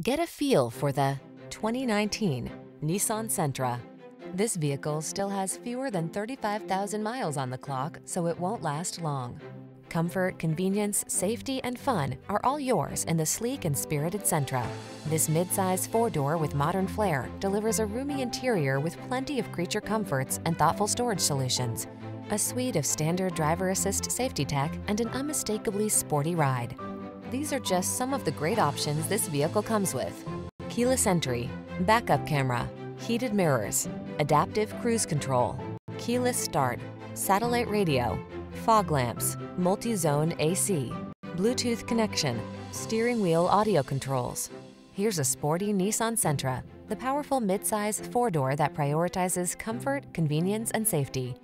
Get a feel for the 2019 Nissan Sentra. This vehicle still has fewer than 35,000 miles on the clock, so it won't last long. Comfort, convenience, safety, and fun are all yours in the sleek and spirited Sentra. This midsize four-door with modern flair delivers a roomy interior with plenty of creature comforts and thoughtful storage solutions, a suite of standard driver assist safety tech, and an unmistakably sporty ride. These are just some of the great options this vehicle comes with: keyless entry, backup camera, heated mirrors, adaptive cruise control, keyless start, satellite radio, fog lamps, multi-zone AC, Bluetooth connection, steering wheel audio controls. Here's a sporty Nissan Sentra, the powerful midsize four-door that prioritizes comfort, convenience, and safety.